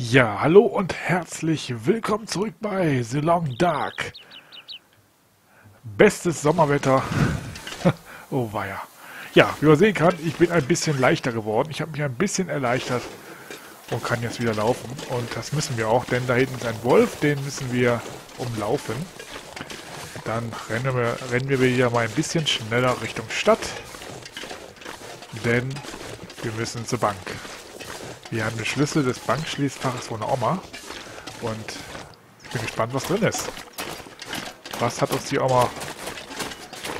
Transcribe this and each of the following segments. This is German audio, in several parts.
Ja, hallo und herzlich willkommen zurück bei The Long Dark. Bestes Sommerwetter. Oh weia. Ja, wie man sehen kann, ich bin ein bisschen leichter geworden. Ich habe mich ein bisschen erleichtert und kann jetzt wieder laufen. Und das müssen wir auch, denn da hinten ist ein Wolf, den müssen wir umlaufen. Dann rennen wir wieder mal ein bisschen schneller Richtung Stadt, denn wir müssen zur Bank. Wir haben den Schlüssel des Bankschließfaches von der Oma und ich bin gespannt, was drin ist. Was hat uns die Oma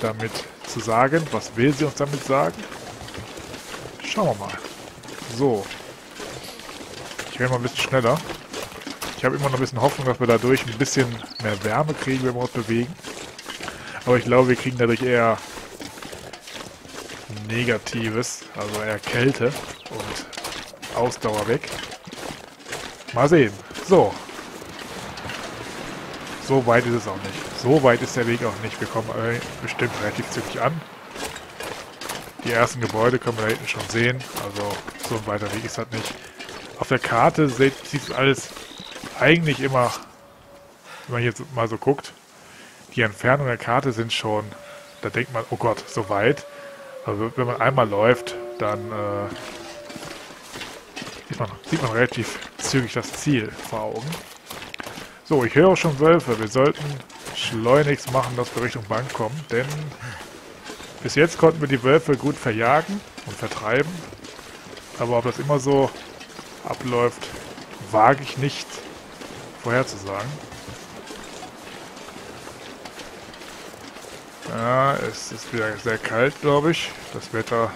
damit zu sagen? Was will sie uns damit sagen? Schauen wir mal. So. Ich werde mal ein bisschen schneller. Ich habe immer noch ein bisschen Hoffnung, dass wir dadurch ein bisschen mehr Wärme kriegen, wenn wir uns bewegen. Aber ich glaube, wir kriegen dadurch eher Negatives, also eher Kälte und Ausdauer weg. Mal sehen. So. So weit ist es auch nicht. So weit ist der Weg auch nicht. Wir kommen bestimmt relativ zügig an. Die ersten Gebäude können wir da hinten schon sehen. Also so ein weiter Weg ist das nicht. Auf der Karte sieht alles eigentlich immer, wenn man jetzt mal so guckt, die Entfernung der Karte sind schon, da denkt man, oh Gott, so weit. Aber wenn man einmal läuft, dann sieht man relativ zügig das Ziel vor Augen. So, ich höre schon Wölfe. Wir sollten schleunigst machen, dass wir Richtung Bank kommen, denn bis jetzt konnten wir die Wölfe gut verjagen und vertreiben. Aber ob das immer so abläuft, wage ich nicht vorherzusagen. Ja, es ist wieder sehr kalt, glaube ich. Das Wetter,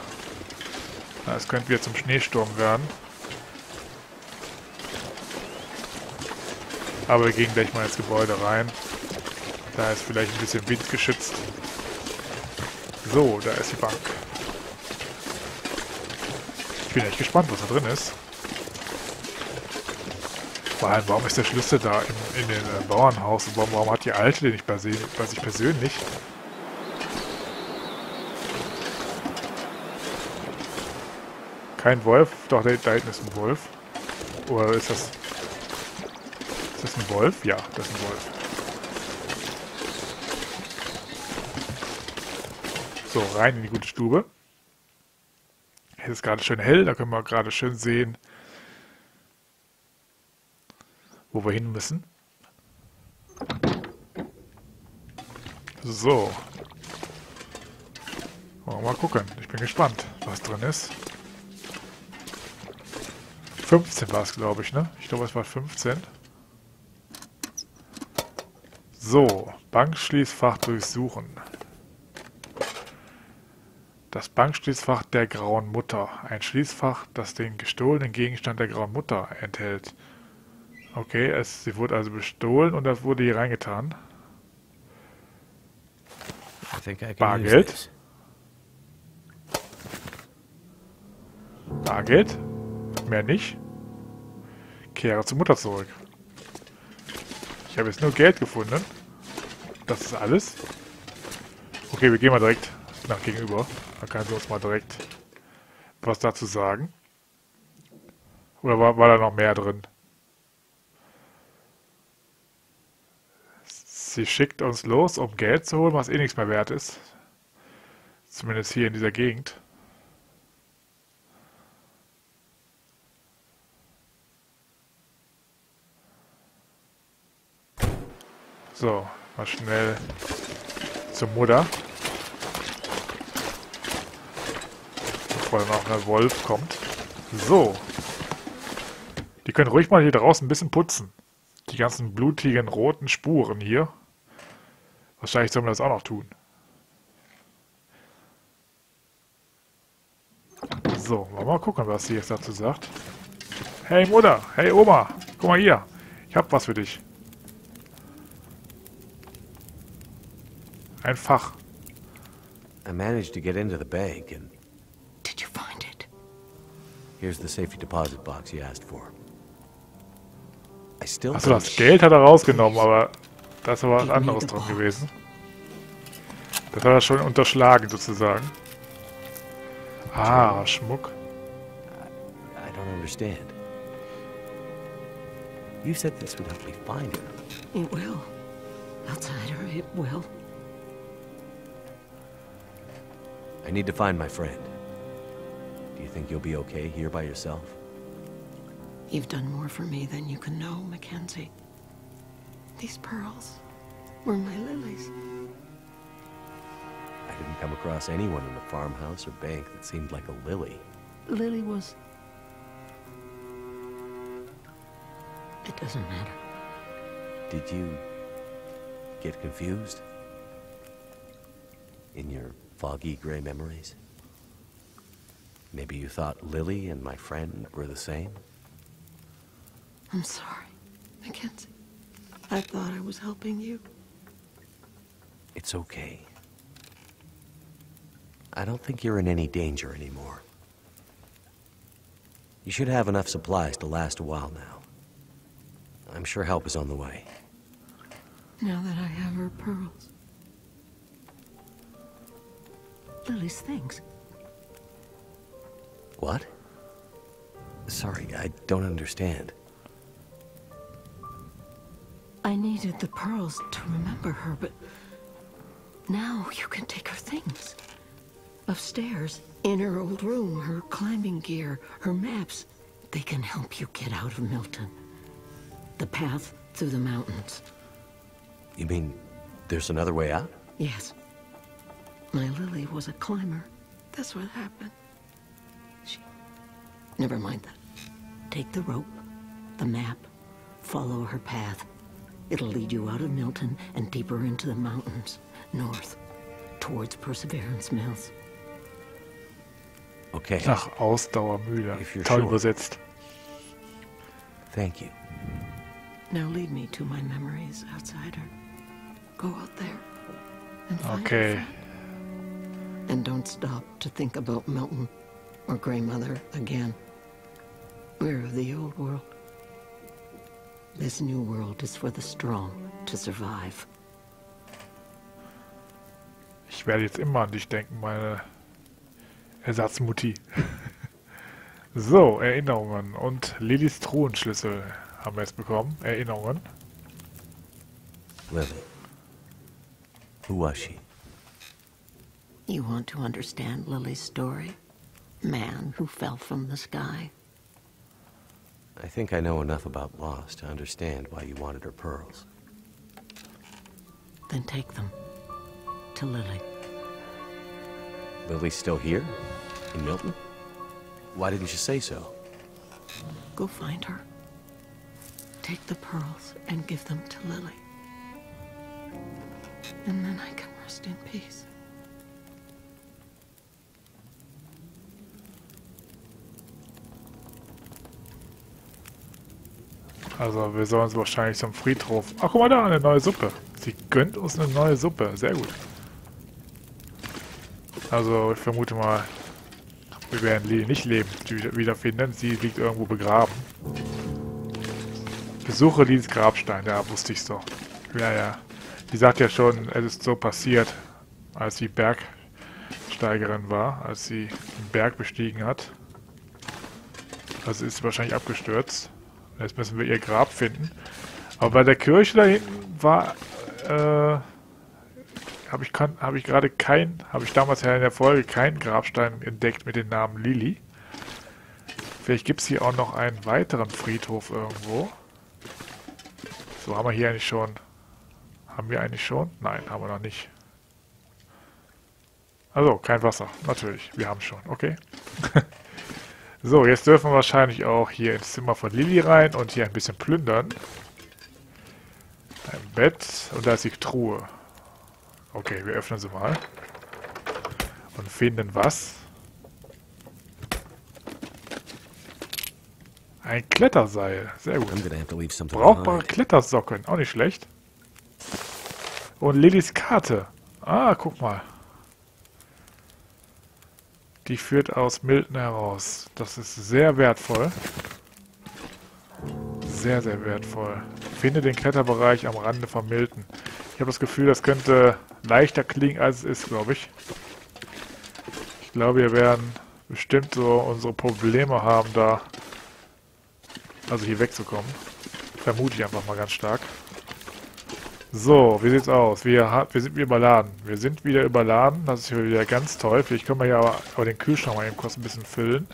na, es könnte wieder zum Schneesturm werden. Aber wir gehen gleich mal ins Gebäude rein. Da ist vielleicht ein bisschen Wind geschützt. So, da ist die Bank. Ich bin echt gespannt, was da drin ist. Vor allem, warum ist der Schlüssel da in dem Bauernhaus? Und warum hat die Alte den nicht bei sich persönlich? Kein Wolf. Doch, da hinten ist ein Wolf. Oder ist das... Ist das ein Wolf? Ja, das ist ein Wolf. So, rein in die gute Stube. Es ist gerade schön hell, da können wir gerade schön sehen, wo wir hin müssen. So. Mal gucken. Ich bin gespannt, was drin ist. 15 war es, glaube ich, ne? Ich glaube, es war 15. So, Bankschließfach durchsuchen. Das Bankschließfach der Grauen Mutter. Ein Schließfach, das den gestohlenen Gegenstand der Grauen Mutter enthält. Okay, sie wurde also bestohlen und das wurde hier reingetan. Bargeld. Bargeld. Mehr nicht. Kehre zur Mutter zurück. Ich habe jetzt nur Geld gefunden. Das ist alles. Okay, wir gehen mal direkt nach gegenüber. Dann kann sie uns mal direkt was dazu sagen. Oder war da noch mehr drin? Sie schickt uns los, um Geld zu holen, was eh nichts mehr wert ist. Zumindest hier in dieser Gegend. So, mal schnell zur Mutter. Bevor dann auch der Wolf kommt. So. Die können ruhig mal hier draußen ein bisschen putzen. Die ganzen blutigen roten Spuren hier. Wahrscheinlich sollen wir das auch noch tun. So, mal gucken, was sie jetzt dazu sagt. Hey Mutter, hey Oma, guck mal hier. Ich hab was für dich. Ein Fach. I managed to get into the bank and... Did you find it? Here's the safety deposit box you asked for. I still... Also das Geld hat er rausgenommen, aber das war was anderes dran gewesen. Das hat er schon unterschlagen sozusagen. Ah, Schmuck. I don't understand. You said this would help me find her. It will. Outside her, it will. I need to find my friend. Do you think you'll be okay here by yourself? You've done more for me than you can know, Mackenzie. These pearls were my lilies. I didn't come across anyone in the farmhouse or bank that seemed like a lily. Lily was... It doesn't matter. Did you get confused in your foggy gray memories? Maybe you thought Lily and my friend were the same? I'm sorry, Mackenzie. I thought I was helping you. It's okay. I don't think you're in any danger anymore. You should have enough supplies to last a while now. I'm sure help is on the way. Now that I have her pearls. Lily's things. What? Sorry, I don't understand. I needed the pearls to remember her, but... Now you can take her things. Upstairs, in her old room, her climbing gear, her maps. They can help you get out of Milton. The path through the mountains. You mean there's another way out? Yes. My Lily was a climber. That's what happened. She... Never mind that. Take the rope, the map, follow her path. It'll lead you out of Milton and deeper into the mountains, north, towards Perseverance Mills. Okay. Ach, Ausdauermüde. Toll sure. Übersetzt. Thank you. Now lead me to my memories outside her. Go out there and find okay. her friend. And don't stop to think about Milton or Grey Mother again. We're of the old world. This new world is for the strong to survive. Ich werde jetzt immer an dich denken, meine Ersatzmutti. So, Erinnerungen und Lillys Truhenschlüssel. Haben wir jetzt bekommen. Erinnerungen. Lily. Who was she? You want to understand Lily's story? Man who fell from the sky. I think I know enough about loss to understand why you wanted her pearls. Then take them. To Lily. Lily's still here? In Milton? Why didn't you say so? Go find her. Take the pearls and give them to Lily. And then I can rest in peace. Also, wir sollen uns wahrscheinlich zum Friedhof... Ach, guck mal da, eine neue Suppe. Sie gönnt uns eine neue Suppe. Sehr gut. Also, ich vermute mal, wir werden Lily nicht wiederfinden. Sie liegt irgendwo begraben. Besuche dieses Grabstein, ja, wusste ich so. Ja, ja. Die sagt ja schon, es ist so passiert, als sie Bergsteigerin war, als sie den Berg bestiegen hat. Also ist sie wahrscheinlich abgestürzt. Jetzt müssen wir ihr Grab finden. Aber bei der Kirche da hinten war, habe ich damals ja in der Folge keinen Grabstein entdeckt mit dem Namen Lily. Vielleicht gibt es hier auch noch einen weiteren Friedhof irgendwo. So, haben wir hier eigentlich schon... Haben wir eigentlich schon? Nein, haben wir noch nicht. Also, kein Wasser. Natürlich, wir haben schon. Okay. So, jetzt dürfen wir wahrscheinlich auch hier ins Zimmer von Lily rein und hier ein bisschen plündern. Ein Bett. Und da ist die Truhe. Okay, wir öffnen sie mal. Und finden was? Ein Kletterseil. Sehr gut. Brauchbare Klettersocken. Auch nicht schlecht. Und Lillys Karte. Ah, guck mal. Die führt aus Milton heraus. Das ist sehr wertvoll. Sehr, sehr wertvoll. Finde den Kletterbereich am Rande von Milton. Ich habe das Gefühl, das könnte leichter klingen, als es ist, glaube ich. Ich glaube, wir werden bestimmt so unsere Probleme haben da... Also hier wegzukommen. Vermute ich einfach mal ganz stark. So, wie sieht's aus? Wir sind wieder überladen. Wir sind wieder überladen. Das ist hier wieder ganz toll. Vielleicht können wir ja aber den Kühlschrank mal eben kurz ein bisschen füllen.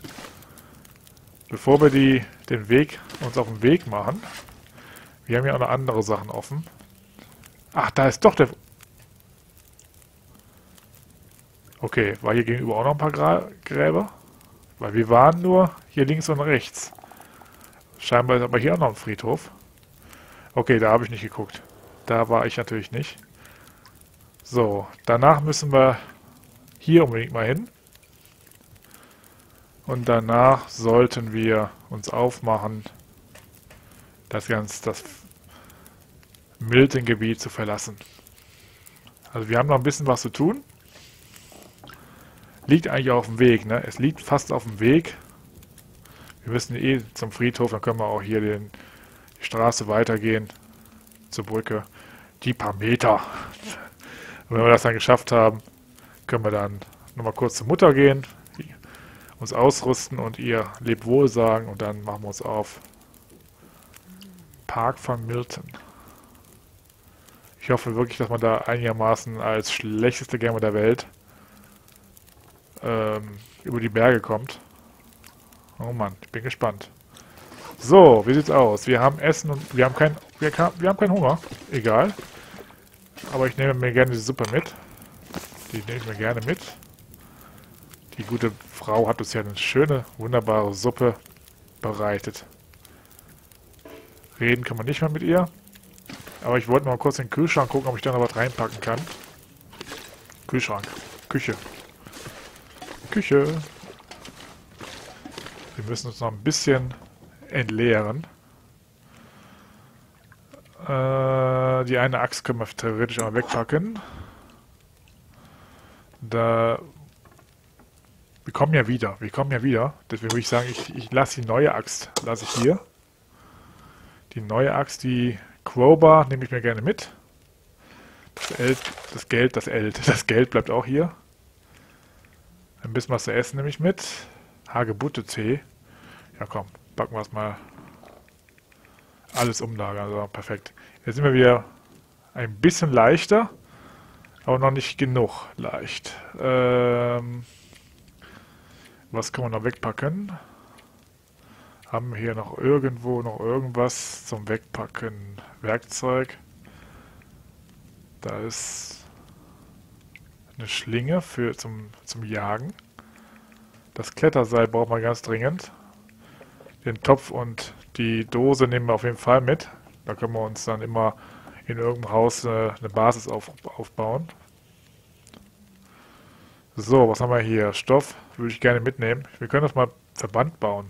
Bevor wir uns auf den Weg machen. Wir haben ja auch noch andere Sachen offen. Ach, da ist doch der... Okay, war hier gegenüber auch noch ein paar Gräber? Weil wir waren nur hier links und rechts. Scheinbar ist aber hier auch noch ein Friedhof. Okay, da habe ich nicht geguckt. Da war ich natürlich nicht. So, danach müssen wir hier unbedingt mal hin. Und danach sollten wir uns aufmachen, das Milton-Gebiet zu verlassen. Also wir haben noch ein bisschen was zu tun. Liegt eigentlich auf dem Weg, ne? Es liegt fast auf dem Weg. Wir müssen eh zum Friedhof, dann können wir auch hier die Straße weitergehen zur Brücke. Die paar Meter. Und wenn wir das dann geschafft haben, können wir dann nochmal kurz zur Mutter gehen, uns ausrüsten und ihr Lebwohl sagen und dann machen wir uns auf. Park von Milton. Ich hoffe wirklich, dass man da einigermaßen als schlechteste Gamer der Welt über die Berge kommt. Oh Mann, ich bin gespannt. So, wie sieht's aus? Wir haben Essen und wir haben keinen Hunger. Egal. Aber ich nehme mir gerne die Suppe mit. Die nehme ich mir gerne mit. Die gute Frau hat uns ja eine schöne, wunderbare Suppe bereitet. Reden kann man nicht mehr mit ihr. Aber ich wollte mal kurz in den Kühlschrank gucken, ob ich da noch was reinpacken kann. Kühlschrank. Küche. Wir müssen uns noch ein bisschen entleeren. Die eine Axt können wir theoretisch auch wegpacken. Wir kommen ja wieder. Deswegen würde ich sagen, ich lasse die neue Axt. Lasse ich hier. Die neue Axt, die Crowbar, nehme ich mir gerne mit. Das Geld bleibt auch hier. Ein bisschen was zu essen nehme ich mit. Hagebutte-Tee. Ja komm, packen wir es mal. Alles umlagern, also perfekt. Jetzt sind wir wieder ein bisschen leichter, aber noch nicht genug leicht. Was können wir noch wegpacken? Haben wir hier noch irgendwo noch irgendwas zum Wegpacken? Werkzeug. Da ist... eine Schlinge zum Jagen. Das Kletterseil braucht man ganz dringend. Den Topf und die Dose nehmen wir auf jeden Fall mit. Da können wir uns dann immer in irgendeinem Haus eine Basis aufbauen. So, was haben wir hier? Stoff würde ich gerne mitnehmen. Wir können uns mal Verband bauen.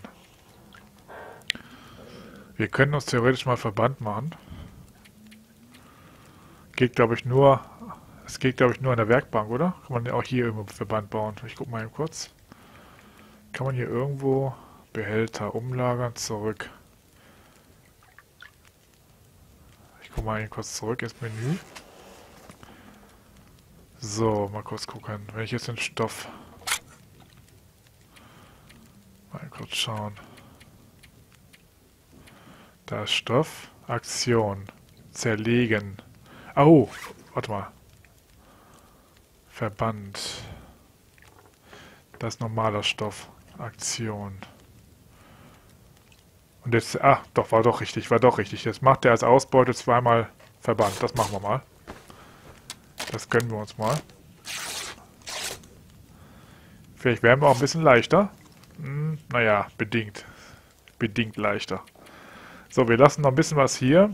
Wir können uns theoretisch mal Verband machen. Es geht, glaube ich, nur an der Werkbank, oder? Kann man auch hier irgendwo Verband bauen? Ich guck mal eben kurz. Kann man hier irgendwo Behälter umlagern? Zurück. Ich guck mal eben kurz zurück ins Menü. So, mal kurz gucken. Wenn ich jetzt den Stoff... mal kurz schauen. Da ist Stoff. Aktion. Zerlegen. Oh, warte mal. Verband. Das ist normaler Stoff. Aktion. Und jetzt... ach, doch, war doch richtig. Jetzt macht der als Ausbeute zweimal Verband. Das machen wir mal. Das gönnen wir uns mal. Vielleicht werden wir auch ein bisschen leichter. Naja, bedingt. Bedingt leichter. So, wir lassen noch ein bisschen was hier.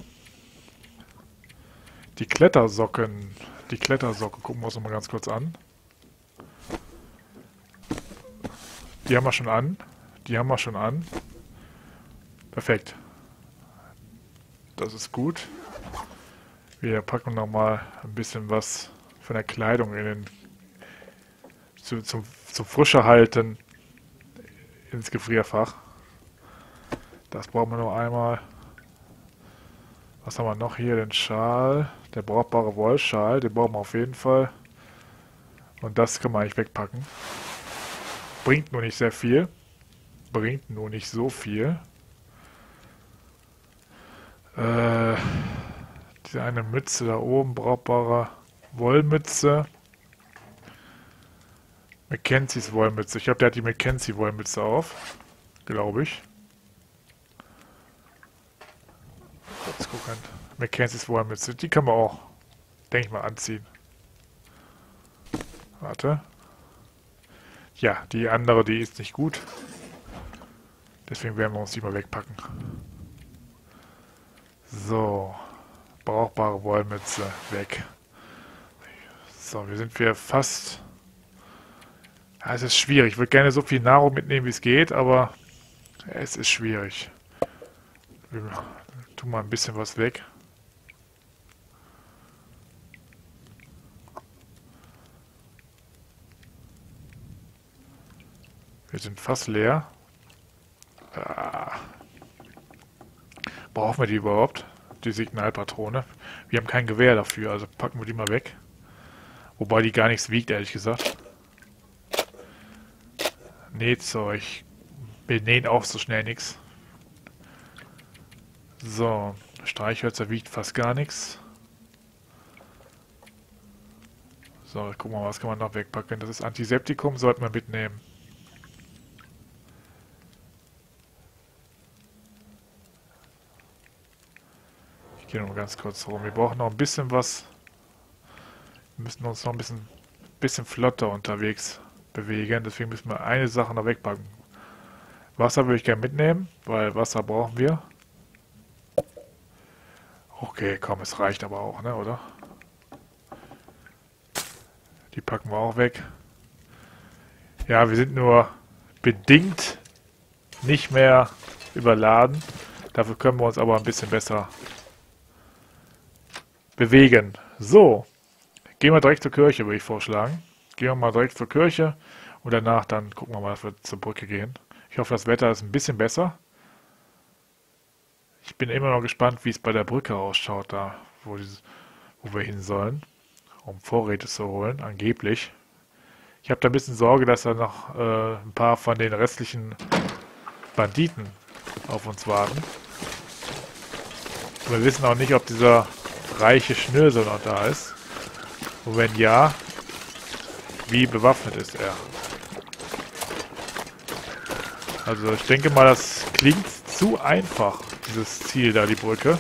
Die Klettersocken... die Klettersocke gucken wir uns mal ganz kurz an. Die haben wir schon an. Perfekt. Das ist gut. Wir packen nochmal ein bisschen was von der Kleidung zum Frische halten ins Gefrierfach. Das brauchen wir noch einmal. Was haben wir noch hier? Den Schal. Der brauchbare Wollschal, den brauchen wir auf jeden Fall. Und das können wir eigentlich wegpacken. Bringt nur nicht sehr viel. Bringt nur nicht so viel. Die eine Mütze da oben, brauchbare Wollmütze. Mackenzies Wollmütze. Ich glaube, der hat die Mackenzie Wollmütze auf. Glaube ich. Let's gucken. Mackenzies Wollmütze. Die kann man auch, denke ich mal, anziehen. Warte. Ja, die andere, die ist nicht gut. Deswegen werden wir uns die mal wegpacken. So. Brauchbare Wollmütze. Weg. So, wir sind fast... Ja, es ist schwierig. Ich würde gerne so viel Nahrung mitnehmen, wie es geht, aber es ist schwierig. Wir tun mal ein bisschen was weg. Wir sind fast leer. Ah. Brauchen wir die überhaupt? Die Signalpatrone. Wir haben kein Gewehr dafür, also packen wir die mal weg. Wobei die gar nichts wiegt, ehrlich gesagt. Nähzeug. Wir nähen auch so schnell nichts. So, Streichhölzer wiegt fast gar nichts. So, guck mal, was kann man noch wegpacken? Das ist Antiseptikum, sollte man mitnehmen. Ich gehe noch ganz kurz rum. Wir brauchen noch ein bisschen was. Wir müssen uns noch ein bisschen flotter unterwegs bewegen, deswegen müssen wir eine Sache noch wegpacken. Wasser würde ich gerne mitnehmen, weil Wasser brauchen wir. Okay, komm, es reicht aber auch, ne, oder? Die packen wir auch weg. Ja, wir sind nur bedingt nicht mehr überladen. Dafür können wir uns aber ein bisschen besser bewegen. So, gehen wir direkt zur Kirche, würde ich vorschlagen. Gehen wir mal direkt zur Kirche und danach dann gucken wir mal, dass wir zur Brücke gehen. Ich hoffe, das Wetter ist ein bisschen besser. Ich bin immer noch gespannt, wie es bei der Brücke ausschaut, da wo wir hin sollen, um Vorräte zu holen, angeblich. Ich habe da ein bisschen Sorge, dass da noch ein paar von den restlichen Banditen auf uns warten. Wir wissen auch nicht, ob dieser reiche Schnösel noch da ist. Und wenn ja... Wie bewaffnet ist er? Also ich denke mal, das klingt zu einfach, dieses Ziel da, die Brücke.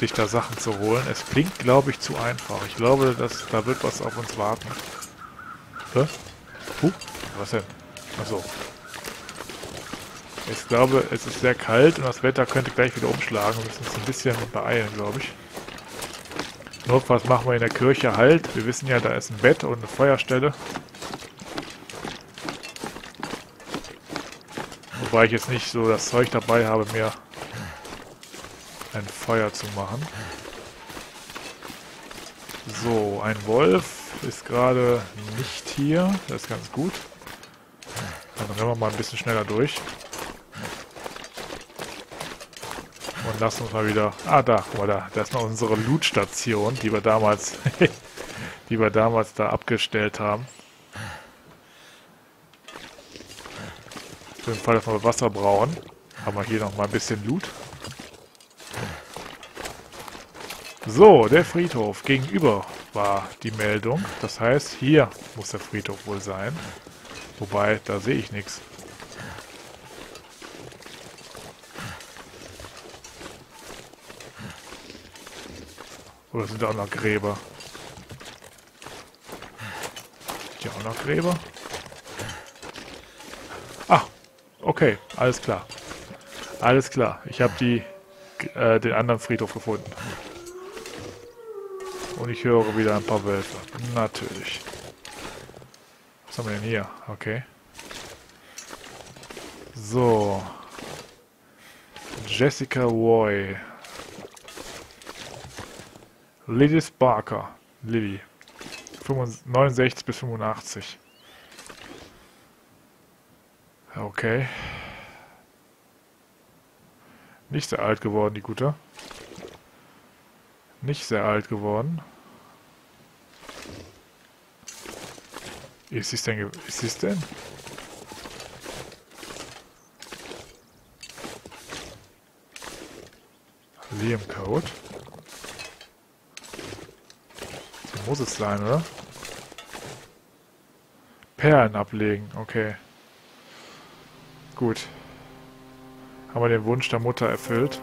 Sich da Sachen zu holen. Es klingt, glaube ich, zu einfach. Ich glaube, dass da wird was auf uns warten. Hä? Was denn? Achso. Ich glaube, es ist sehr kalt und das Wetter könnte gleich wieder umschlagen. Wir müssen uns ein bisschen beeilen, glaube ich. Notfalls machen wir in der Kirche halt. Wir wissen ja, da ist ein Bett und eine Feuerstelle. Wobei ich jetzt nicht so das Zeug dabei habe, mir ein Feuer zu machen. So, ein Wolf ist gerade nicht hier. Das ist ganz gut. Dann rennen wir mal ein bisschen schneller durch. Und lassen uns mal wieder... Ah, da, guck mal da. Das ist noch unsere Loot-Station, die wir damals... da abgestellt haben. Für den Fall, dass wir Wasser brauchen, haben wir hier nochmal ein bisschen Loot. So, der Friedhof. Gegenüber war die Meldung. Das heißt, hier muss der Friedhof wohl sein. Wobei, da sehe ich nichts. Oder sind da auch noch Gräber? Sind hier auch noch Gräber? Ah, okay, alles klar. Alles klar, ich habe den anderen Friedhof gefunden. Und ich höre wieder ein paar Wölfe. Natürlich. Was haben wir denn hier? Okay. So. Jessica Roy. Lily Barker. Lily. 69 bis 85. Okay. Nicht sehr alt geworden, die Gute. Nicht sehr alt geworden. Ist es denn? Ist es denn? Liam-Code. Das muss es sein, oder? Perlen ablegen, okay. Gut. Haben wir den Wunsch der Mutter erfüllt.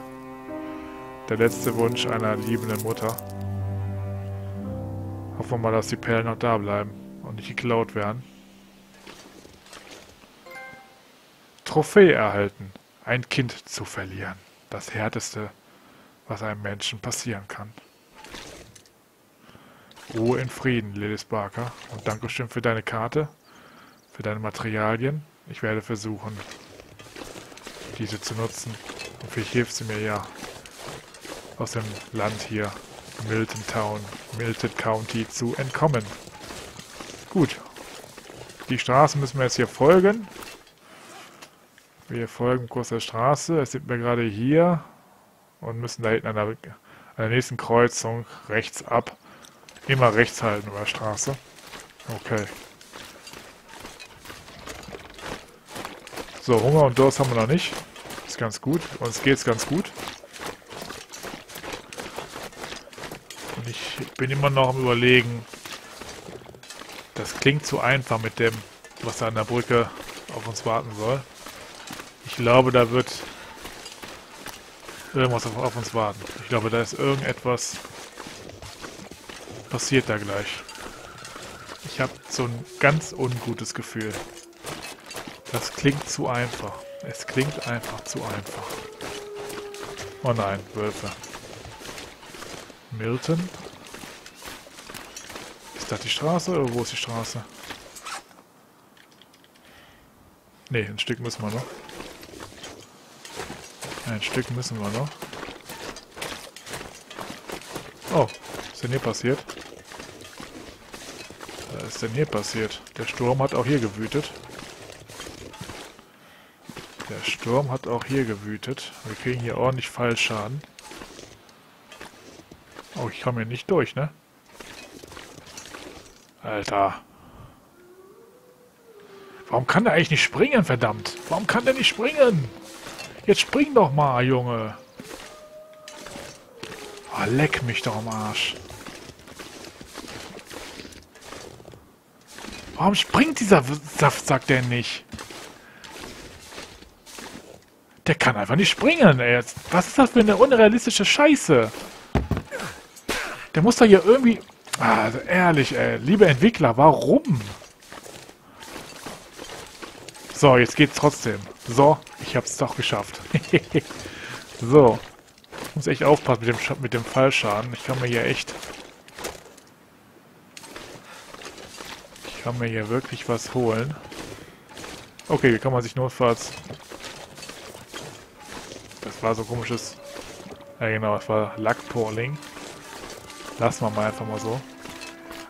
Der letzte Wunsch einer liebenden Mutter. Hoffen wir mal, dass die Perlen noch da bleiben und nicht geklaut werden. Trophäe erhalten. Ein Kind zu verlieren. Das Härteste, was einem Menschen passieren kann. Ruhe in Frieden, Lily Barker. Und Dankeschön für deine Karte, für deine Materialien. Ich werde versuchen, diese zu nutzen. Und vielleicht hilft sie mir ja aus dem Land hier, Milton County, zu entkommen. Gut. Die Straße müssen wir jetzt hier folgen. Wir folgen kurz der Straße. Es sind wir gerade hier und müssen da hinten an der nächsten Kreuzung rechts ab. Immer rechts halten über der Straße. Okay. So, Hunger und Durst haben wir noch nicht. Ist ganz gut. Uns geht's ganz gut. Und ich bin immer noch am Überlegen. Das klingt zu einfach mit dem, was da an der Brücke auf uns warten soll. Ich glaube, da wird irgendwas auf uns warten. Ich glaube, da ist irgendetwas passiert da gleich. Ich habe so ein ganz ungutes Gefühl. Das klingt zu einfach. Es klingt einfach zu einfach. Oh nein, Wölfe. Milton? Ist das die Straße oder wo ist die Straße? Ne, ein Stück müssen wir noch. Ein Stück müssen wir noch. Oh, was ist denn hier passiert? Was ist denn hier passiert? Der Sturm hat auch hier gewütet. Der Sturm hat auch hier gewütet. Wir kriegen hier ordentlich Fallschaden. Oh, ich komme hier nicht durch, ne? Alter. Warum kann der eigentlich nicht springen, verdammt? Warum kann der nicht springen? Jetzt spring doch mal, Junge. Oh, leck mich doch am Arsch. Warum springt dieser Saftsack denn nicht? Der kann einfach nicht springen, ey. Was ist das für eine unrealistische Scheiße? Der muss da hier irgendwie... Also ehrlich, ey. Liebe Entwickler, warum? So, jetzt geht's trotzdem. So, ich hab's doch geschafft. So. Ich muss echt aufpassen mit dem Fallschaden. Ich kann mir hier wirklich was holen. Okay, hier kann man sich notfalls... Das war so komisches... Ja genau, das war Lackporling. Lassen wir mal einfach mal so.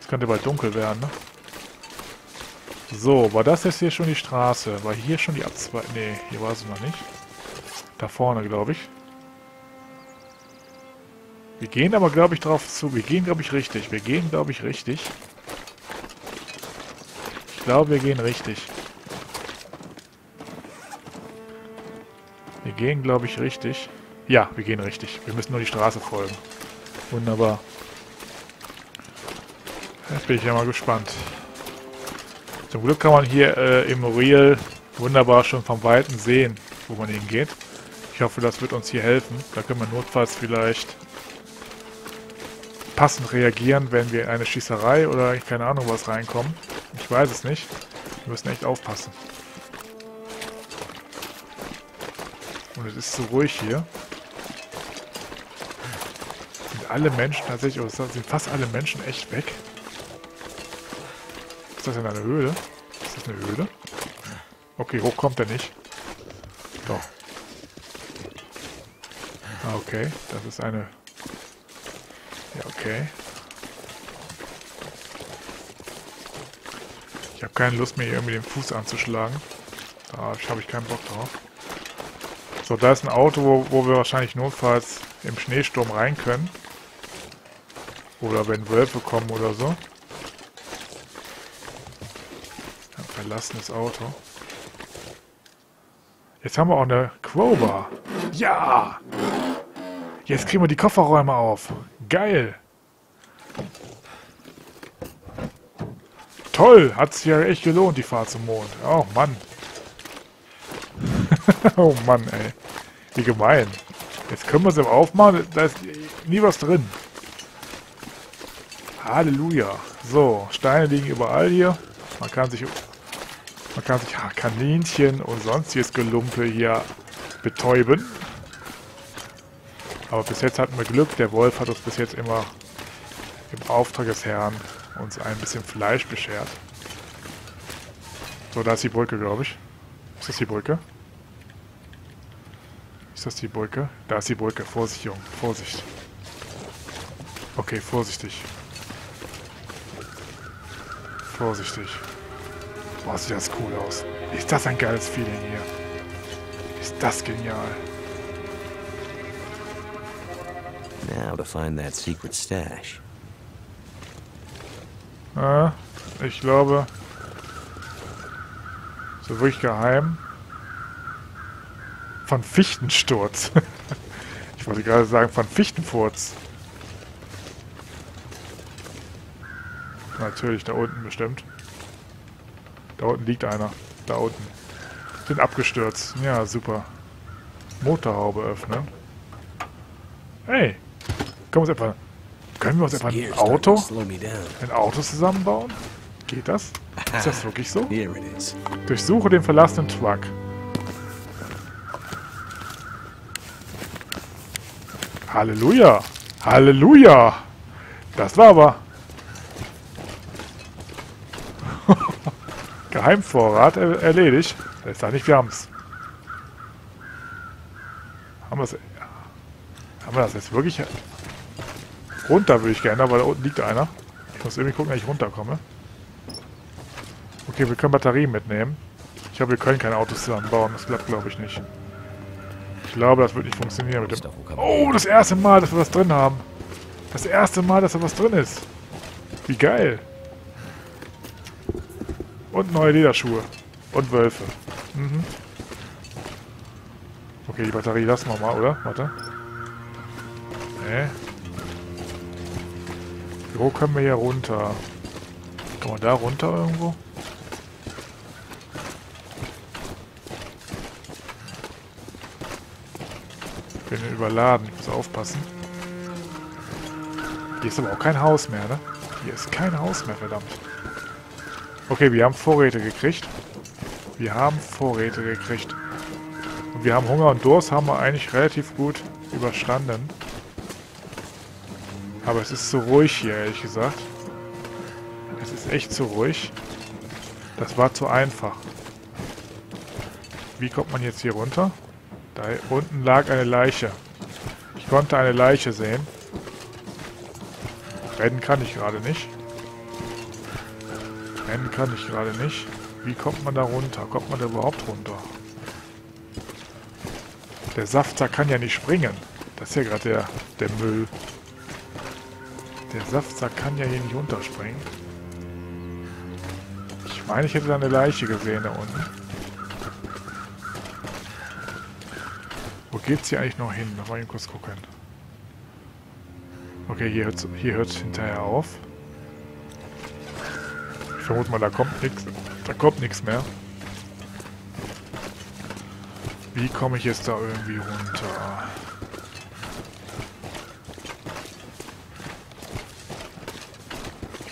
Es könnte bald dunkel werden, ne? So, war das jetzt hier schon die Straße? War hier schon die Abzweigung? Ne, hier war sie noch nicht. Da vorne, glaube ich. Wir gehen aber, glaube ich, drauf zu. Wir gehen, glaube ich, richtig. Wir gehen, glaube ich, richtig. Ich glaube, wir gehen richtig. Wir gehen, glaube ich, richtig. Ja, wir gehen richtig. Wir müssen nur die Straße folgen. Wunderbar. Jetzt bin ich ja mal gespannt. Zum Glück kann man hier im Real wunderbar schon vom Weiten sehen, wo man hingeht. Ich hoffe, das wird uns hier helfen. Da können wir notfalls vielleicht passend reagieren, wenn wir in eine Schießerei oder keine Ahnung was reinkommen. Ich weiß es nicht. Wir müssen echt aufpassen. Und es ist so ruhig hier. Sind alle Menschen tatsächlich, oder sind fast alle Menschen echt weg? Ist das denn eine Höhle? Ist das eine Höhle? Okay, hoch kommt er nicht. Doch. Okay, das ist eine... Ja, okay. Ich habe keine Lust, mir hier irgendwie den Fuß anzuschlagen. Da habe ich keinen Bock drauf. So, da ist ein Auto, wo wir wahrscheinlich notfalls im Schneesturm rein können. Oder wenn Wölfe kommen oder so. Verlassenes Auto. Jetzt haben wir auch eine Crowbar. Ja! Jetzt kriegen wir die Kofferräume auf. Geil. Toll. Hat sich ja echt gelohnt, die Fahrt zum Mond. Oh Mann. Oh Mann, ey. Wie gemein. Jetzt können wir es aufmachen. Da ist nie was drin. Halleluja. So, Steine liegen überall hier. Man kann sich Kaninchen und sonstiges Gelumpe hier betäuben. Aber bis jetzt hatten wir Glück. Der Wolf hat uns bis jetzt immer im Auftrag des Herrn uns ein bisschen Fleisch beschert. So, da ist die Brücke, glaube ich. Ist das die Brücke? Ist das die Brücke? Da ist die Brücke. Vorsicht, Junge. Vorsicht. Okay, vorsichtig. Vorsichtig. Boah, sieht das cool aus. Ist das ein geiles Feeling hier. Ist das genial. Now to find that secret stash. Ich glaube... So wirklich geheim. Von Fichtensturz. Ich wollte gerade sagen, von Fichtenfurz. Natürlich, da unten bestimmt. Da unten liegt einer. Da unten. Sind abgestürzt. Ja, super. Motorhaube öffnen. Hey! Können wir uns etwa ein Auto zusammenbauen? Geht das? Ist das wirklich so? Durchsuche den verlassenen Truck. Halleluja! Halleluja! Das war aber... Geheimvorrat erledigt. Das ist da nicht, wir haben's. Haben wir das jetzt wirklich... Runter würde ich gerne, weil da unten liegt einer. Ich muss irgendwie gucken, dass ich runterkomme. Okay, wir können Batterien mitnehmen. Ich glaube, wir können keine Autos zusammenbauen. Das klappt, glaube ich, nicht. Ich glaube, das wird nicht funktionieren mit dem... Oh, das erste Mal, dass wir was drin haben. Das erste Mal, dass da was drin ist. Wie geil. Und neue Lederschuhe. Und Wölfe. Mhm. Okay, die Batterie lassen wir mal, oder? Warte. Nee. Wo können wir hier runter? Kann man da runter irgendwo? Ich bin überladen, ich muss aufpassen. Hier ist aber auch kein Haus mehr, ne? Hier ist kein Haus mehr, verdammt. Okay, wir haben Vorräte gekriegt. Wir haben Vorräte gekriegt. Und wir haben Hunger und Durst, haben wir eigentlich relativ gut überstanden. Aber es ist zu ruhig hier, ehrlich gesagt. Es ist echt zu ruhig. Das war zu einfach. Wie kommt man jetzt hier runter? Da unten lag eine Leiche. Ich konnte eine Leiche sehen. Rennen kann ich gerade nicht. Rennen kann ich gerade nicht. Wie kommt man da runter? Kommt man da überhaupt runter? Der Safter kann ja nicht springen. Das ist ja gerade der Müll. Der Saftsack kann ja hier nicht runterspringen. Ich meine, ich hätte da eine Leiche gesehen da unten. Wo geht's hier eigentlich noch hin? Da wollen wir kurz gucken. Okay, hier hört's hinterher auf. Ich vermute mal, da kommt nichts. Da kommt nichts mehr. Wie komme ich jetzt da irgendwie runter?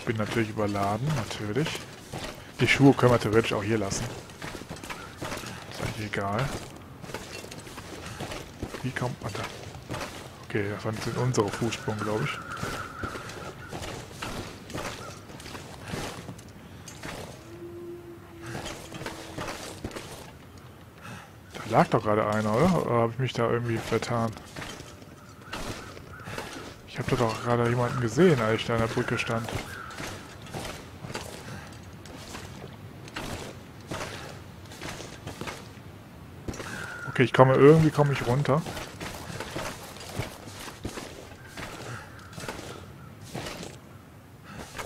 Bin natürlich überladen, natürlich. Die Schuhe können wir theoretisch auch hier lassen. Ist eigentlich egal. Wie kommt man da? Okay, das sind unsere Fußspuren, glaube ich. Da lag doch gerade einer, oder? Oder habe ich mich da irgendwie vertan? Ich habe doch gerade jemanden gesehen, als ich da an der Brücke stand. Okay, irgendwie komme ich runter.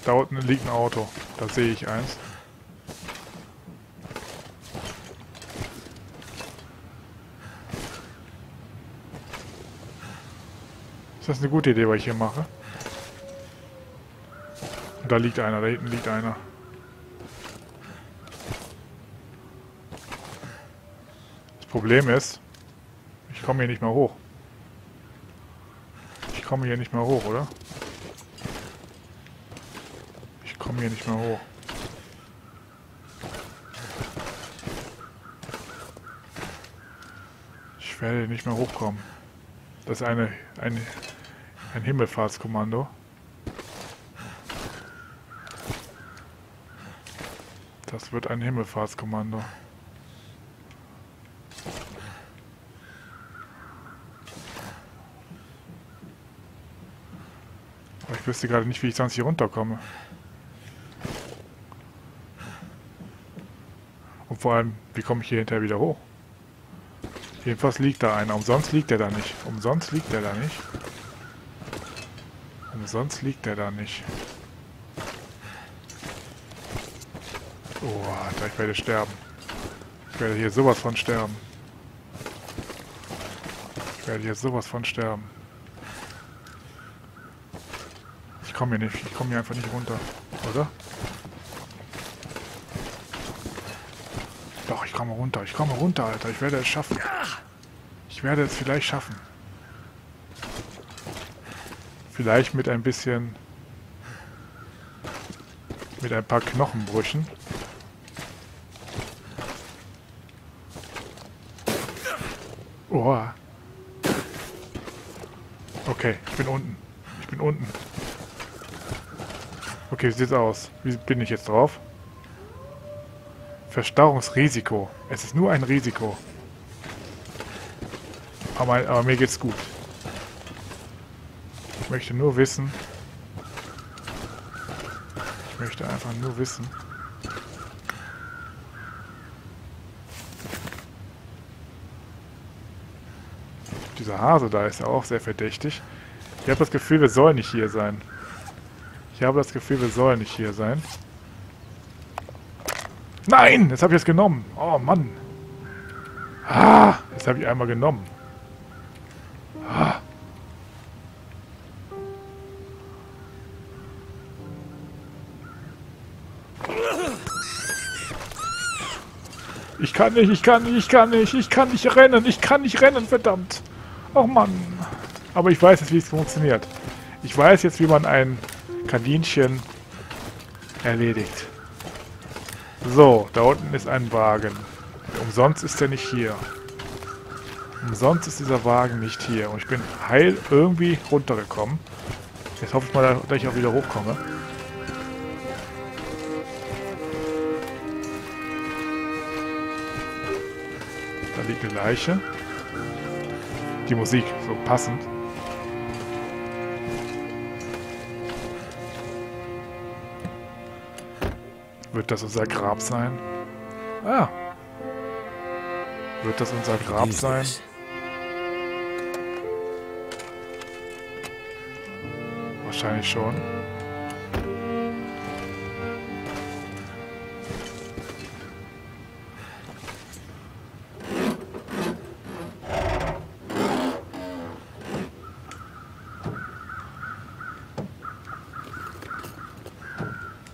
Da unten liegt ein Auto. Da sehe ich eins. Ist das eine gute Idee, was ich hier mache? Und da liegt einer, da hinten liegt einer. Das Problem ist, ich komme hier nicht mehr hoch. Ich komme hier nicht mehr hoch, oder? Ich komme hier nicht mehr hoch. Ich werde nicht mehr hochkommen. Das ist ein Himmelfahrtskommando. Das wird ein Himmelfahrtskommando. Aber ich wüsste gerade nicht, wie ich sonst hier runterkomme. Und vor allem, wie komme ich hier hinterher wieder hoch? Jedenfalls liegt da einer. Umsonst liegt der da nicht. Umsonst liegt der da nicht. Umsonst liegt der da nicht. Oh, Alter, ich werde sterben. Ich werde hier sowas von sterben. Ich werde hier sowas von sterben. Ich komme hier nicht. Ich komme hier einfach nicht runter. Oder? Doch, ich komme runter. Ich komme runter, Alter. Ich werde es schaffen. Ich werde es vielleicht schaffen. Vielleicht mit ein bisschen... mit ein paar Knochenbrüchen. Oh. Okay, ich bin unten. Ich bin unten. Okay, wie sieht's aus? Wie bin ich jetzt drauf? Verstarrungsrisiko. Es ist nur ein Risiko. Aber mir geht's gut. Ich möchte nur wissen. Ich möchte einfach nur wissen. Dieser Hase da ist ja auch sehr verdächtig. Ich habe das Gefühl, wir sollen nicht hier sein. Ich habe das Gefühl, wir sollen nicht hier sein. Nein! Jetzt habe ich es genommen. Oh Mann. Ah, jetzt habe ich einmal genommen. Ah. Ich kann nicht, ich kann nicht, ich kann nicht, ich kann nicht rennen, ich kann nicht rennen, verdammt. Oh Mann. Aber ich weiß jetzt, wie es funktioniert. Ich weiß jetzt, wie man ein Kaninchen erledigt. So, da unten ist ein Wagen. Umsonst ist er nicht hier. Umsonst ist dieser Wagen nicht hier. Und ich bin heil irgendwie runtergekommen. Jetzt hoffe ich mal, dass ich auch wieder hochkomme. Da liegt eine Leiche. Die Musik, so passend. Wird das unser Grab sein? Ah! Wird das unser Grab sein? Wahrscheinlich schon.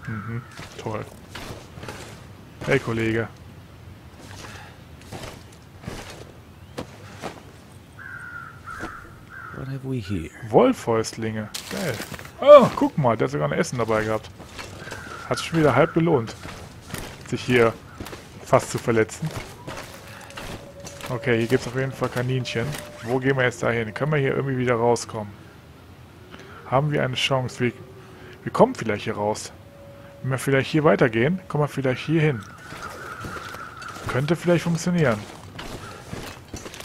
Mhm, toll. Hey, Kollege. What have we here? Wollfäustlinge. Geil. Oh, guck mal, der hat sogar ein Essen dabei gehabt. Hat sich schon wieder halb gelohnt, sich hier fast zu verletzen. Okay, hier gibt es auf jeden Fall Kaninchen. Wo gehen wir jetzt da hin? Können wir hier irgendwie wieder rauskommen? Haben wir eine Chance? Wir kommen vielleicht hier raus. Wenn wir vielleicht hier weitergehen, kommen wir vielleicht hier hin. Könnte vielleicht funktionieren.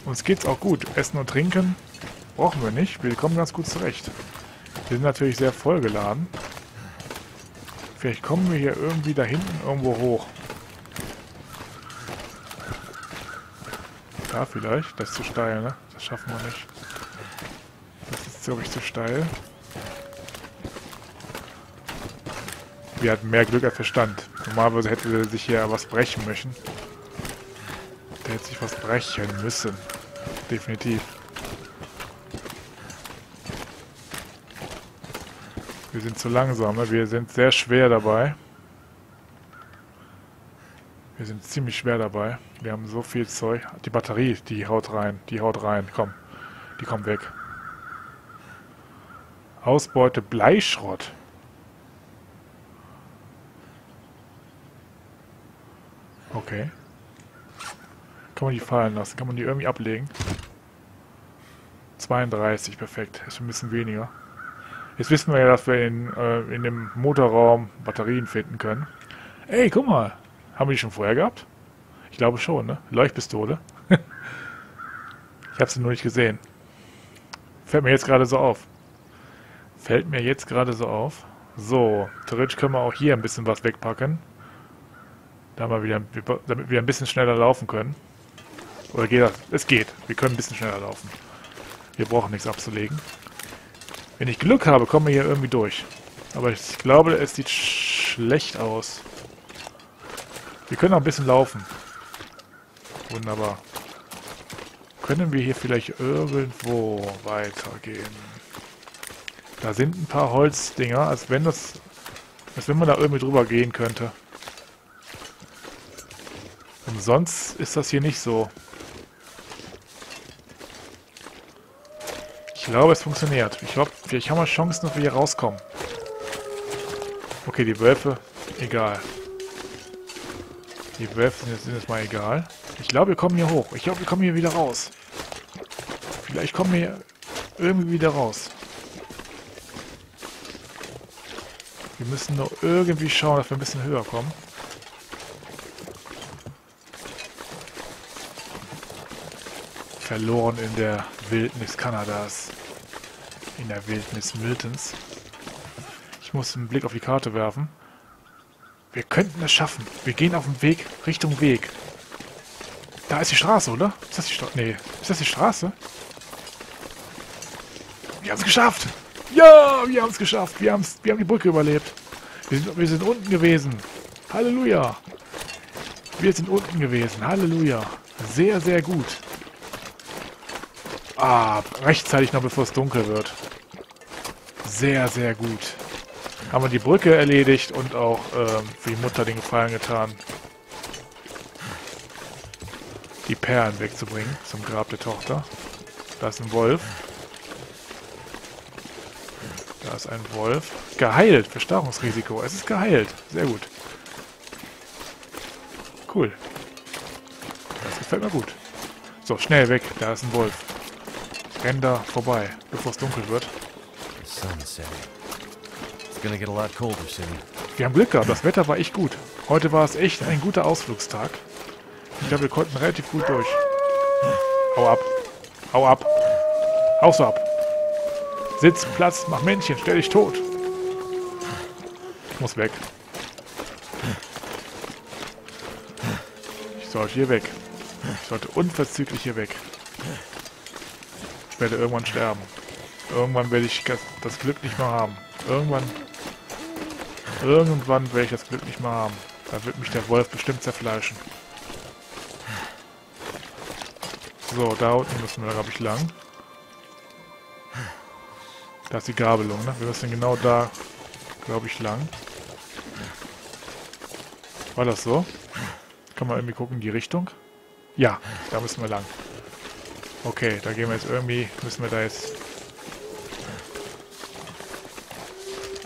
Uns geht's auch gut. Essen und Trinken brauchen wir nicht. Wir kommen ganz gut zurecht. Wir sind natürlich sehr vollgeladen. Vielleicht kommen wir hier irgendwie da hinten irgendwo hoch. Da vielleicht. Das ist zu steil, ne? Das schaffen wir nicht. Das ist, glaube ich, zu steil. Wir hatten mehr Glück als Verstand. Normalerweise hätte er sich hier was brechen müssen. Der hätte sich was brechen müssen. Definitiv. Wir sind zu langsam, ne? Wir sind sehr schwer dabei. Wir sind ziemlich schwer dabei. Wir haben so viel Zeug. Die Batterie, die haut rein, komm. Die kommt weg. Ausbeute Bleischrott. Okay. Kann man die fallen lassen? Kann man die irgendwie ablegen? 32, perfekt. Ist ein bisschen weniger. Jetzt wissen wir ja, dass wir in dem Motorraum Batterien finden können. Ey, guck mal. Haben wir die schon vorher gehabt? Ich glaube schon, ne? Leuchtpistole. Ich habe sie nur nicht gesehen. Fällt mir jetzt gerade so auf. So, theoretisch können wir auch hier ein bisschen was wegpacken. Damit wir ein bisschen schneller laufen können. Oder geht das? Es geht. Wir können ein bisschen schneller laufen. Wir brauchen nichts abzulegen. Wenn ich Glück habe, kommen wir hier irgendwie durch. Aber ich glaube, es sieht schlecht aus. Wir können noch ein bisschen laufen. Wunderbar. Können wir hier vielleicht irgendwo weitergehen? Da sind ein paar Holzdinger, als wenn man da irgendwie drüber gehen könnte. Umsonst ist das hier nicht so. Ich glaube, es funktioniert. Ich glaube, vielleicht haben wir Chancen, dass wir hier rauskommen. Okay, die Wölfe, egal. Die Wölfe sind jetzt mal egal. Ich glaube, wir kommen hier hoch. Ich glaube, wir kommen hier wieder raus. Vielleicht kommen wir hier irgendwie wieder raus. Wir müssen nur irgendwie schauen, dass wir ein bisschen höher kommen. Verloren in der Wildnis Kanadas. In der Wildnis Miltons. Ich muss einen Blick auf die Karte werfen. Wir könnten es schaffen. Wir gehen auf den Weg, Richtung Weg. Da ist die Straße, oder? Ist das die Straße? Nee. Ist das die Straße? Wir haben es geschafft! Ja, wir haben es geschafft. Wir haben die Brücke überlebt. Wir sind unten gewesen. Halleluja. Wir sind unten gewesen. Halleluja. Sehr, sehr gut. Ah, rechtzeitig noch, bevor es dunkel wird. Sehr, sehr gut. Haben wir die Brücke erledigt und auch für die Mutter den Gefallen getan. Die Perlen wegzubringen zum Grab der Tochter. Da ist ein Wolf. Da ist ein Wolf. Geheilt. Verstarrungsrisiko. Es ist geheilt. Sehr gut. Cool. Das gefällt mir gut. So, schnell weg. Da ist ein Wolf. Renn da vorbei, bevor es dunkel wird. Wir haben Glück gehabt. Das Wetter war echt gut. Heute war es echt ein guter Ausflugstag. Ich glaube, wir konnten relativ gut durch. Hau ab. Hau ab. Haust ab. Sitz, Platz, mach Männchen, stell dich tot. Ich muss weg. Ich sollte hier weg. Ich sollte unverzüglich hier weg. Ich werde irgendwann sterben. Irgendwann werde ich das Glück nicht mehr haben. Irgendwann werde ich das Glück nicht mehr haben. Da wird mich der Wolf bestimmt zerfleischen. So, da unten müssen wir, glaube ich, lang. Da ist die Gabelung, ne? Wir müssen genau da, glaube ich, lang. War das so? Kann man irgendwie gucken, die Richtung? Ja, da müssen wir lang. Okay, da gehen wir jetzt irgendwie, müssen wir da jetzt...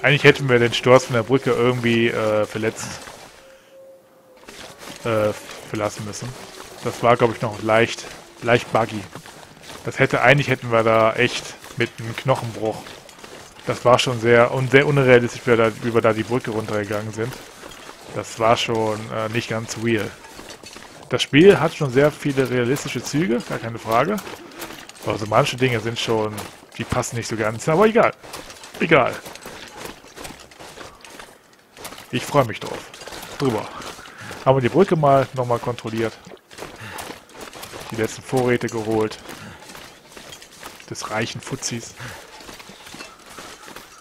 Eigentlich hätten wir den Sturz von der Brücke irgendwie verlassen müssen. Das war, glaube ich, noch leicht buggy. Eigentlich hätten wir da echt mit einem Knochenbruch. Das war schon sehr unrealistisch, wie wir da die Brücke runtergegangen sind. Das war schon nicht ganz real. Das Spiel hat schon sehr viele realistische Züge, gar keine Frage. Also manche Dinge sind schon, die passen nicht so ganz, aber egal. Egal. Ich freue mich drauf. Drüber. Haben wir die Brücke nochmal kontrolliert. Die letzten Vorräte geholt. Des reichen Fuzzis.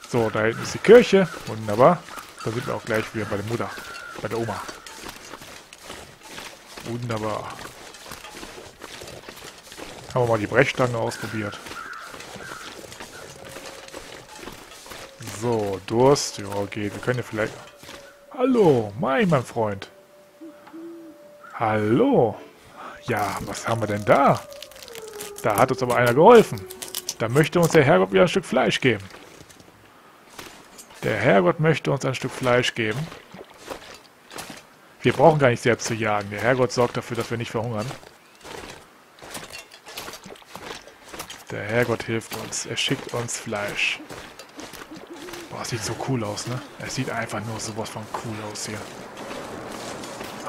So, da hinten ist die Kirche. Wunderbar. Da sind wir auch gleich wieder bei der Mutter. Bei der Oma. Wunderbar. Haben wir mal die Brechstange ausprobiert. So, Durst. Ja, geht. Wir können ja vielleicht... Hallo, mein Freund. Hallo. Ja, was haben wir denn da? Da hat uns aber einer geholfen. Da möchte uns der Herrgott wieder ein Stück Fleisch geben. Der Herrgott möchte uns ein Stück Fleisch geben. Wir brauchen gar nicht selbst zu jagen. Der Herrgott sorgt dafür, dass wir nicht verhungern. Der Herrgott hilft uns. Er schickt uns Fleisch. Boah, das sieht so cool aus, ne? Es sieht einfach nur sowas von cool aus hier.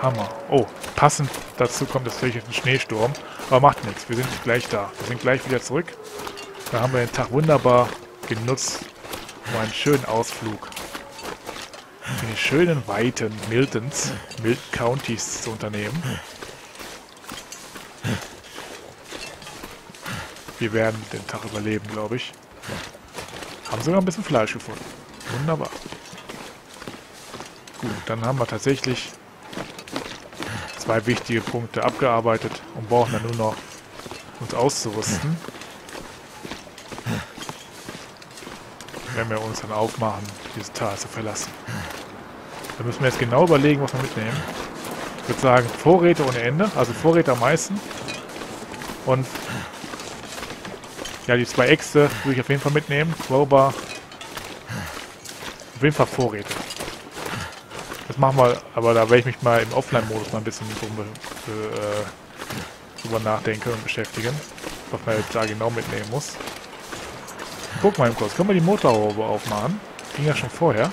Hammer. Oh, passend dazu kommt das vielleicht ein Schneesturm. Aber macht nichts. Wir sind gleich da. Wir sind gleich wieder zurück. Da haben wir den Tag wunderbar genutzt. Um einen schönen Ausflug in die schönen Weiten Miltons, Milton Countys zu unternehmen. Wir werden den Tag überleben, glaube ich. Haben sogar ein bisschen Fleisch gefunden. Wunderbar. Gut, dann haben wir tatsächlich zwei wichtige Punkte abgearbeitet und brauchen dann nur noch uns auszurüsten. Wenn wir uns dann aufmachen, dieses Tal zu verlassen. Da müssen wir jetzt genau überlegen, was wir mitnehmen. Ich würde sagen, Vorräte ohne Ende, also Vorräte am meisten. Und ja, die zwei Äxte würde ich auf jeden Fall mitnehmen. Crowbar. Auf jeden Fall Vorräte. Das machen wir, aber da werde ich mich mal im Offline-Modus mal ein bisschen drüber nachdenken und beschäftigen, was man jetzt da genau mitnehmen muss. Guck mal im Kurs, können wir die Motorhaube aufmachen? Ging ja schon vorher.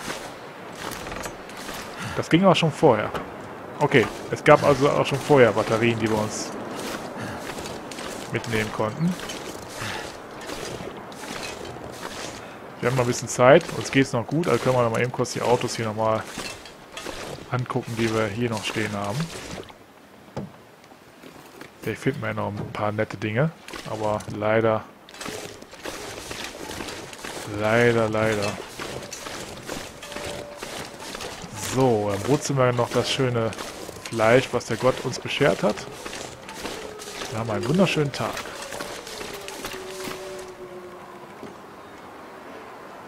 Das ging auch schon vorher. Okay, es gab also auch schon vorher Batterien, die wir uns mitnehmen konnten. Wir haben noch ein bisschen Zeit, uns geht es noch gut, also können wir noch mal eben kurz die Autos hier nochmal angucken, die wir hier noch stehen haben. Vielleicht finden wir ja noch ein paar nette Dinge, aber leider. So, im Brotzimmer noch das schöne Fleisch, was der Gott uns beschert hat. Wir haben einen wunderschönen Tag.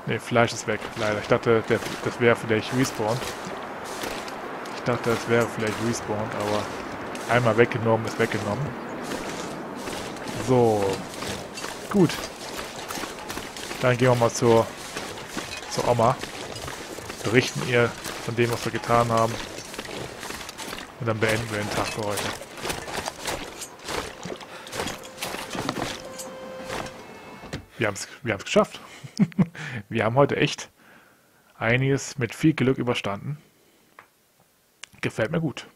Ne, Fleisch ist weg, leider. Ich dachte, das wäre vielleicht respawned. Aber einmal weggenommen ist weggenommen. So, gut. Dann gehen wir mal zur Oma. Berichten ihr von dem, was wir getan haben. Und dann beenden wir den Tag für heute. Wir haben's geschafft. Wir haben heute echt einiges mit viel Glück überstanden. Gefällt mir gut.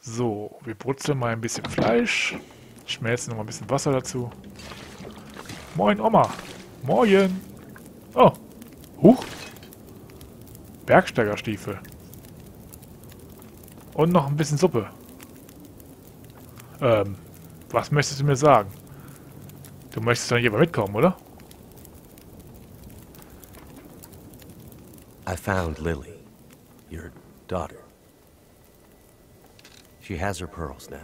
So, wir brutzeln mal ein bisschen Fleisch. Schmelzen noch mal ein bisschen Wasser dazu. Moin, Oma. Moin. Oh. Huch. Bergsteigerstiefel. Und noch ein bisschen Suppe. Was möchtest du mir sagen? Du möchtest doch nicht immer mitkommen, oder? I found Lily, your daughter. She has her pearls now.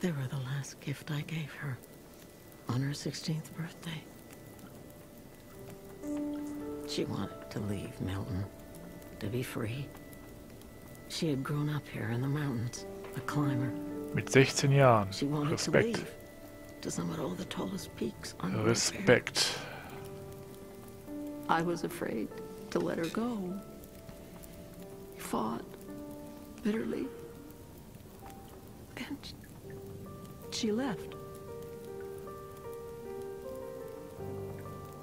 They were the last gift I gave her. On her 16th birthday. She wanted to leave Milton, to be free. She had grown up here in the mountains, a climber. Mit 16 Jahren. She wanted to leave to some of all the tallest peaks on Earth. Respekt. I was afraid to let her go. I fought bitterly. And she left.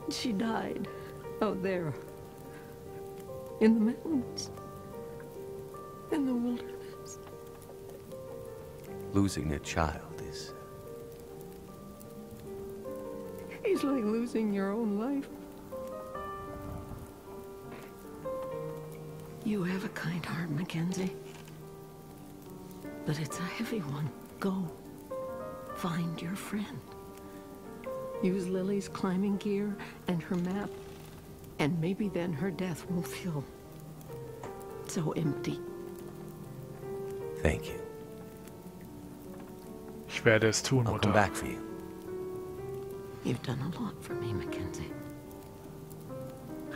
She died out there, in the mountains, in the wilderness. Losing a child is... It's like losing your own life. You have a kind heart, Mackenzie. But it's a heavy one. Go. Find your friend. Use Lily's climbing gear and her map, and maybe then her death won't feel so empty. Thank you. Ich werde es tun, Mutter. I'll come back for you. You've done a lot for me, Mackenzie.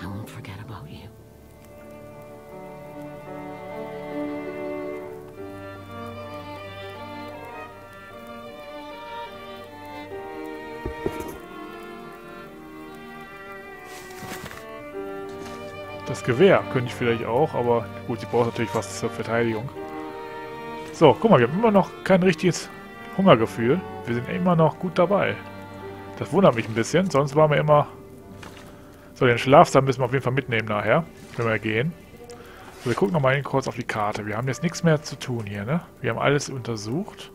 I won't forget about you. Das Gewehr könnte ich vielleicht auch, aber gut, ich brauche natürlich was zur Verteidigung. So, guck mal, wir haben immer noch kein richtiges Hungergefühl. Wir sind immer noch gut dabei. Das wundert mich ein bisschen, sonst waren wir immer... So, den Schlafsaal müssen wir auf jeden Fall mitnehmen nachher, wenn wir gehen. So, wir gucken nochmal kurz auf die Karte. Wir haben jetzt nichts mehr zu tun hier, ne? Wir haben alles untersucht.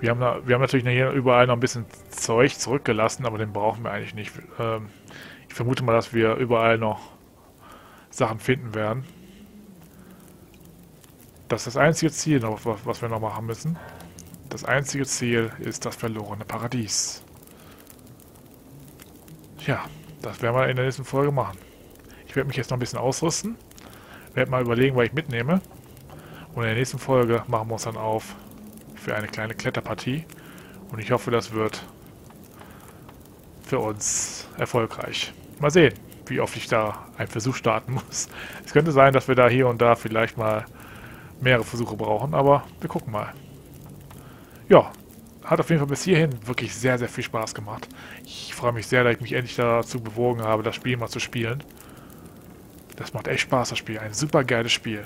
Wir haben natürlich hier überall noch ein bisschen Zeug zurückgelassen, aber den brauchen wir eigentlich nicht. Ich vermute mal, dass wir überall noch Sachen finden werden. Das ist das einzige Ziel, was wir noch machen müssen. Das einzige Ziel ist das verlorene Paradies. Tja, das werden wir in der nächsten Folge machen. Ich werde mich jetzt noch ein bisschen ausrüsten. Werde mal überlegen, was ich mitnehme. Und in der nächsten Folge machen wir uns dann auf für eine kleine Kletterpartie. Und ich hoffe, das wird für uns erfolgreich. Mal sehen, wie oft ich da einen Versuch starten muss. Es könnte sein, dass wir da hier und da vielleicht mal mehrere Versuche brauchen, aber wir gucken mal. Ja, hat auf jeden Fall bis hierhin wirklich sehr, sehr viel Spaß gemacht. Ich freue mich sehr, dass ich mich endlich dazu bewogen habe, das Spiel mal zu spielen. Das macht echt Spaß, das Spiel. Ein super geiles Spiel.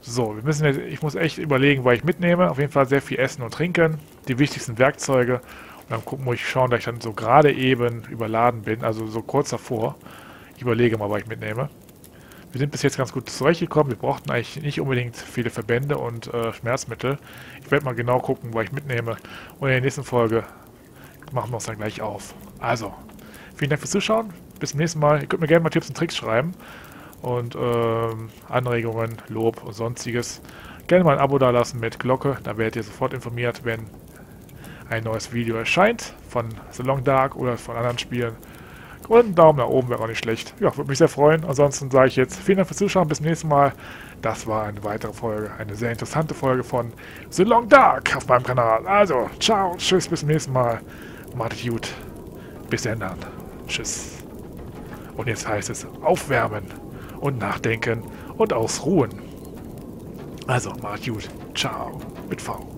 So, wir müssen jetzt, ich muss echt überlegen, was ich mitnehme. Auf jeden Fall sehr viel Essen und Trinken. Die wichtigsten Werkzeuge. Dann muss ich schauen, dass ich dann so gerade eben überladen bin, also so kurz davor. Ich überlege mal, was ich mitnehme. Wir sind bis jetzt ganz gut zurechtgekommen. Wir brauchten eigentlich nicht unbedingt viele Verbände und Schmerzmittel. Ich werde mal genau gucken, was ich mitnehme. Und in der nächsten Folge machen wir uns dann gleich auf. Also, vielen Dank fürs Zuschauen. Bis zum nächsten Mal. Ihr könnt mir gerne mal Tipps und Tricks schreiben. Und Anregungen, Lob und sonstiges. Gerne mal ein Abo dalassen mit Glocke. Da werdet ihr sofort informiert, wenn ein neues Video erscheint von The Long Dark oder von anderen Spielen. Und einen Daumen nach oben wäre auch nicht schlecht. Ja, würde mich sehr freuen. Ansonsten sage ich jetzt vielen Dank fürs Zuschauen. Bis zum nächsten Mal. Das war eine weitere Folge, eine sehr interessante Folge von The Long Dark auf meinem Kanal. Also, ciao, tschüss, bis zum nächsten Mal. Macht's gut. Bis dann. Tschüss. Und jetzt heißt es aufwärmen und nachdenken und ausruhen. Also, macht's gut. Ciao. Mit V.